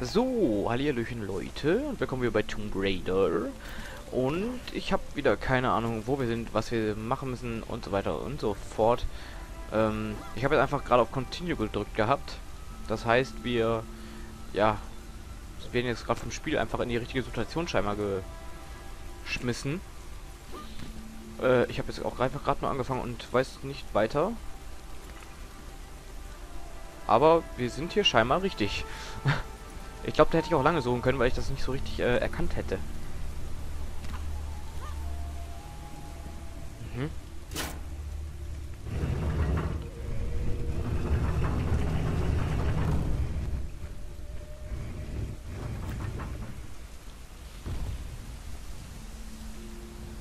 So, hallihallöchen Leute, und willkommen wieder bei Tomb Raider. Und ich habe wieder keine Ahnung, wo wir sind, was wir machen müssen und so weiter und so fort. Ich habe jetzt einfach gerade auf Continue gedrückt gehabt. Das heißt, wir werden jetzt gerade vom Spiel einfach in die richtige Situation scheinbar geschmissen. Ich habe jetzt auch einfach gerade mal angefangen und weiß nicht weiter. Aber wir sind hier scheinbar richtig. Ich glaube, da hätte ich auch lange suchen können, weil ich das nicht so richtig erkannt hätte. Mhm.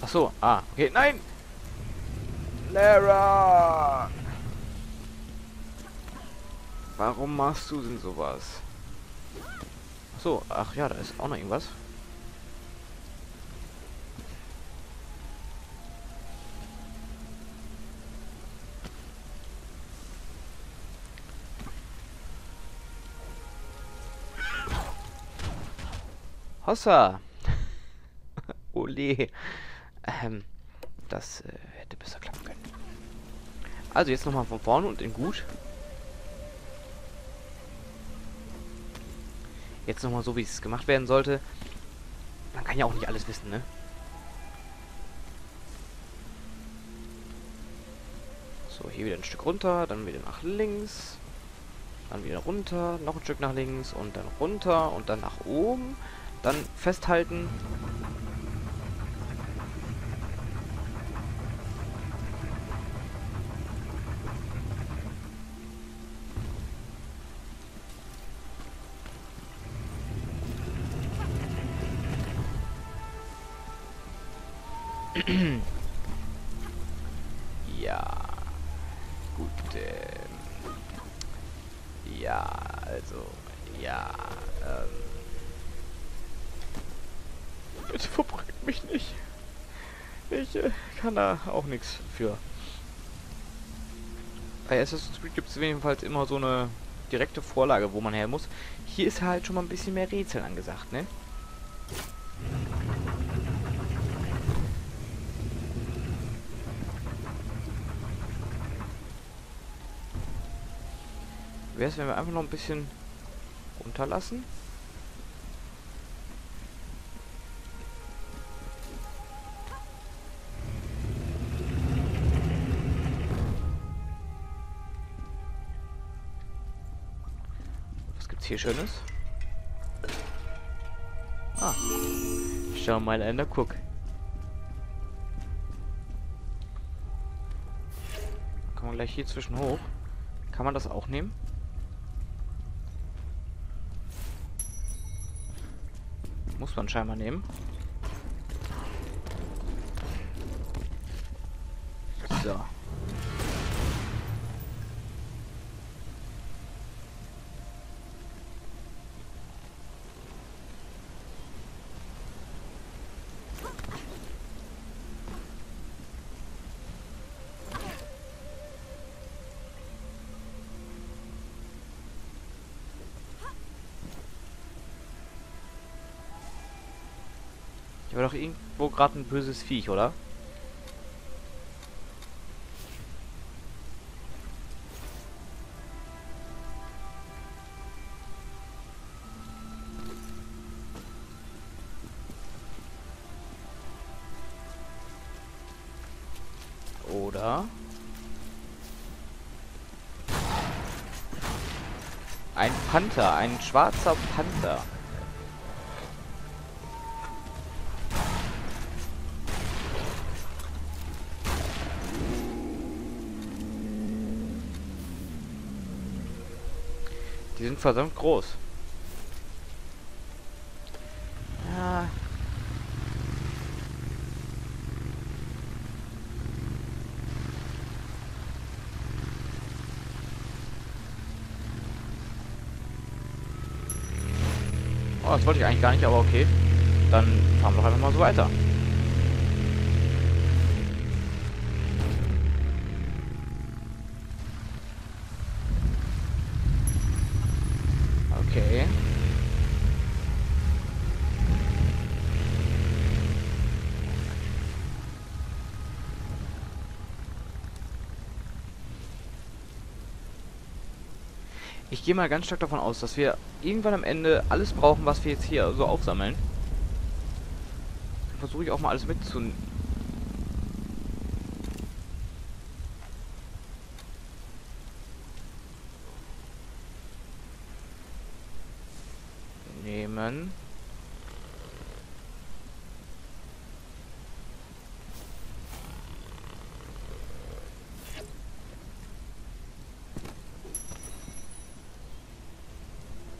Ach so, okay, nein! Lara! Warum machst du denn sowas? Ach so, ach ja, da ist auch noch irgendwas. Hossa! Ole! Das hätte besser klappen können. Also jetzt nochmal von vorne und in gut. Jetzt nochmal so, wie es gemacht werden sollte. Man kann ja auch nicht alles wissen, ne? So, hier wieder ein Stück runter, dann wieder nach links. Dann wieder runter, noch ein Stück nach links und dann runter und dann nach oben. Dann festhalten. Ja, gut, ja, also, ja, bitte verbringt mich nicht. Ich kann da auch nichts für. Bei Assassin's Creed gibt es jedenfalls immer so eine direkte Vorlage, wo man her muss. Hier ist halt schon mal ein bisschen mehr Rätsel angesagt, ne? Wäre es, wenn wir einfach noch ein bisschen runterlassen? Was gibt's hier Schönes? Schau mal einer, guck. Kann man gleich hier zwischen hoch? Kann man das auch nehmen? Muss man scheinbar nehmen. So. Hier war doch irgendwo gerade ein böses Viech, oder? Oder? Ein Panther, ein schwarzer Panther. Die sind verdammt groß. Ja. Oh, das wollte ich eigentlich gar nicht, aber okay. Dann fahren wir doch einfach mal so weiter. Ich gehe mal ganz stark davon aus, dass wir irgendwann am Ende alles brauchen, was wir jetzt hier so aufsammeln. Versuche ich auch mal alles mitzunehmen.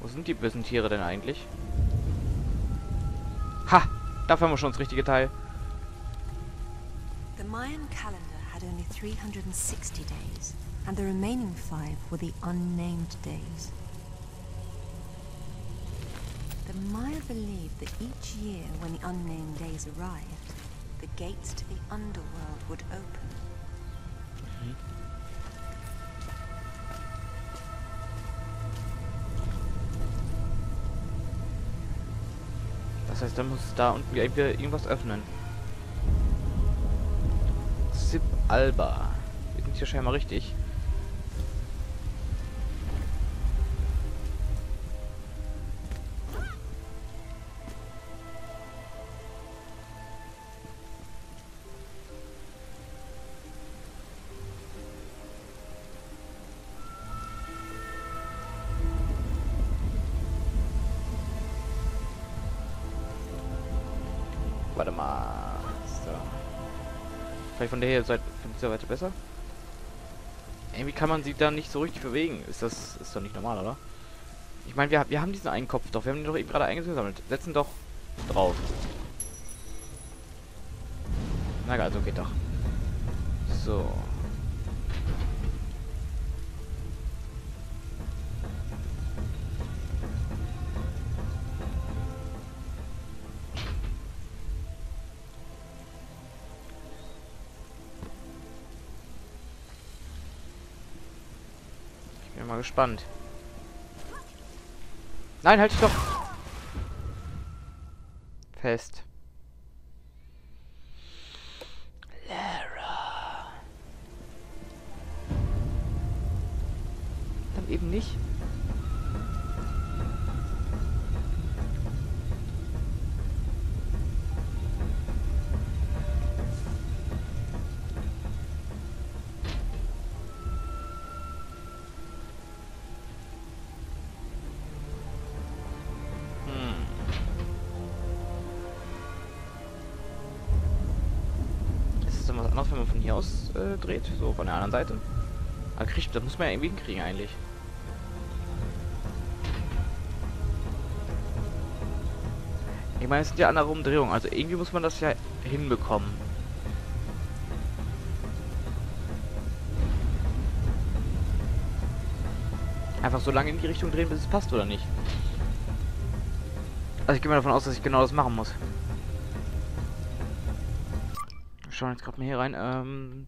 Wo sind die bösen Tiere denn eigentlich? Ha! Dafür haben wir schon das richtige Teil. The Mayan calendar had only 360 days, and the remaining 5 were the unnamed days. The Maya believed that each year, when the unnamed days arrived, the gates to the underworld would open. Das heißt, dann muss es da unten irgendwas öffnen. Sip Alba. Wir sind hier scheinbar richtig. Warte mal. So. Vielleicht von der Seite besser. Irgendwie kann man sie da nicht so richtig bewegen. Ist doch nicht normal, oder? Ich meine, wir haben diesen einen Kopf doch. Wir haben den doch eben gerade eingesammelt. Setzen doch drauf. Na geil, also geht doch. So. Mal gespannt. Nein, halt dich doch fest. Lara. Dann eben nicht. Anders, wenn man von hier aus dreht, so von der anderen Seite. Aber das muss man ja irgendwie hinkriegen eigentlich. Ich meine, es sind ja andere Umdrehungen, also irgendwie muss man das ja hinbekommen. Einfach so lange in die Richtung drehen, bis es passt, oder nicht? Also ich gehe mal davon aus, dass ich genau das machen muss. Schauen jetzt gerade mal hier rein.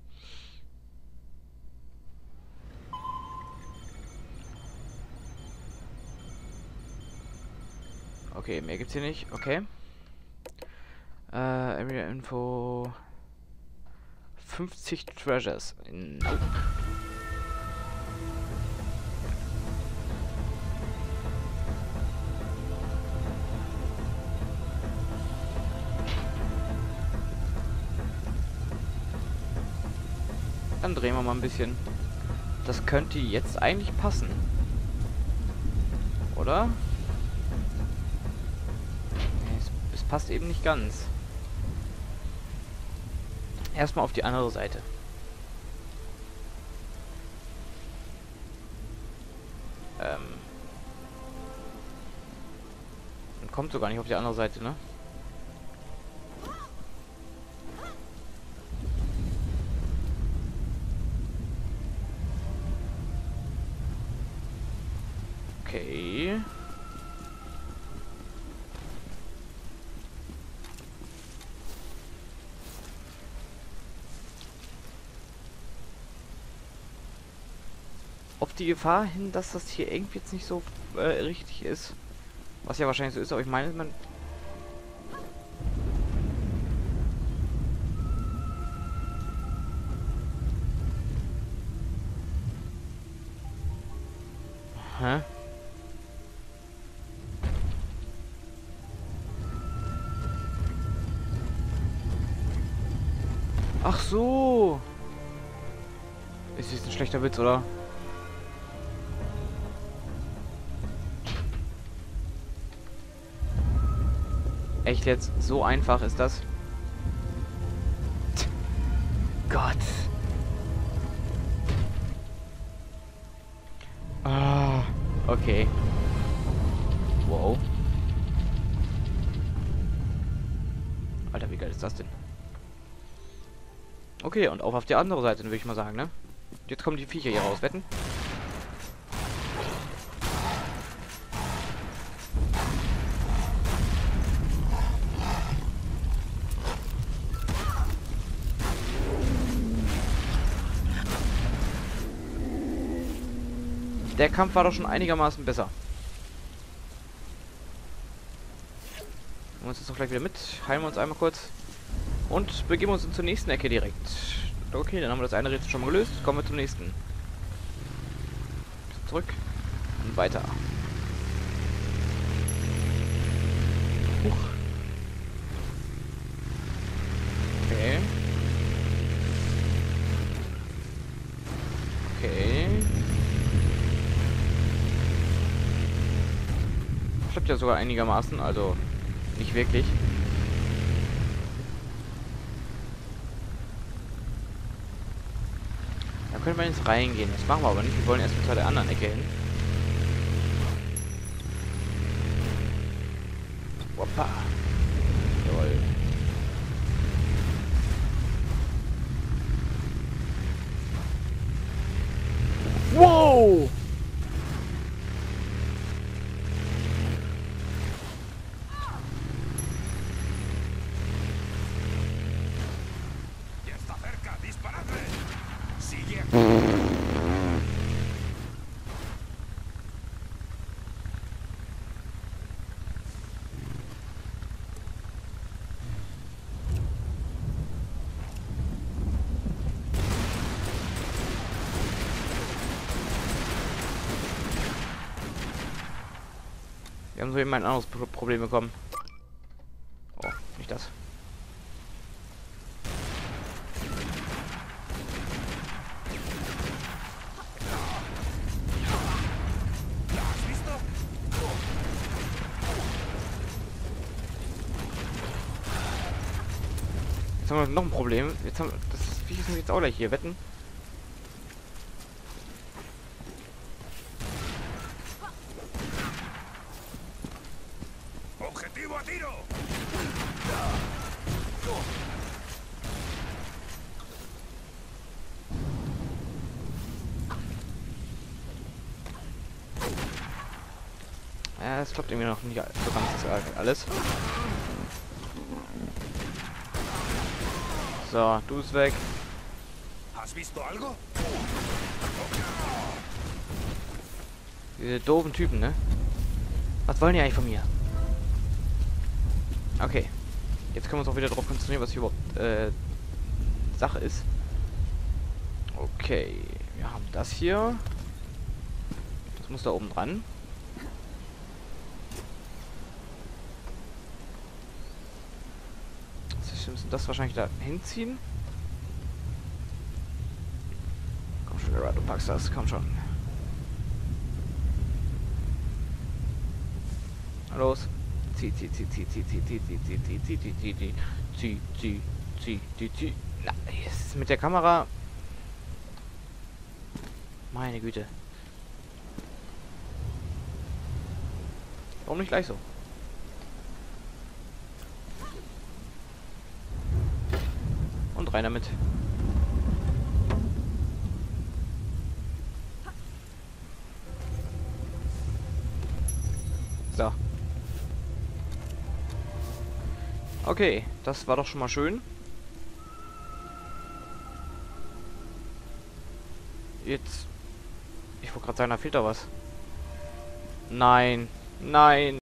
Okay, mehr gibt's hier nicht. Okay. Area Info. 50 Treasures. Nope. Dann drehen wir mal ein bisschen. Das könnte jetzt eigentlich passen. Oder? Nee, es passt eben nicht ganz. Erstmal auf die andere Seite. Man kommt sogar nicht auf die andere Seite, ne? Okay. Auf die Gefahr hin, dass das hier irgendwie jetzt nicht so richtig ist. Was ja wahrscheinlich so ist, aber ich meine, man... Hä? Ach so. Ist jetzt ein schlechter Witz, oder? Echt jetzt? So einfach ist das? Gott. Ah, okay. Wow. Alter, wie geil ist das denn? Okay, und auf die andere Seite, würde ich mal sagen, ne? Jetzt kommen die Viecher hier raus, wetten? Der Kampf war doch schon einigermaßen besser. Nehmen wir uns das doch gleich wieder mit. Heilen wir uns einmal kurz. Und begeben uns zur nächsten Ecke direkt. Okay, dann haben wir das eine Rätsel schon mal gelöst. Kommen wir zum nächsten. Zurück. Und weiter. Huch. Okay. Okay. Klappt ja sogar einigermaßen, also nicht wirklich. Können wir jetzt reingehen. Das machen wir aber nicht. Wir wollen erstmal zu der anderen Ecke hin. Hoppa. Jawohl. Wow! Wir haben so eben ein anderes Problem bekommen. Oh, nicht das. Jetzt haben wir noch ein Problem. Jetzt haben wir das Viech ist jetzt auch gleich hier. Wetten? Ja, das klappt irgendwie noch nicht so ganz alles. So, du bist weg. Diese doofen Typen, ne? Was wollen die eigentlich von mir? Okay. Jetzt können wir uns auch wieder darauf konzentrieren, was hier überhaupt Sache ist. Okay. Wir haben das hier. Das muss da oben dran. Wir müssen das wahrscheinlich da hinziehen. Komm schon, Gerard, du packst das. Komm schon. Los. Zieh. Na, jetzt mit der Kamera. Meine Güte. Warum nicht gleich so? Rein damit. So. Okay, das war doch schon mal schön. Jetzt. Ich wollte gerade sagen, da fehlt da was. Nein. Nein.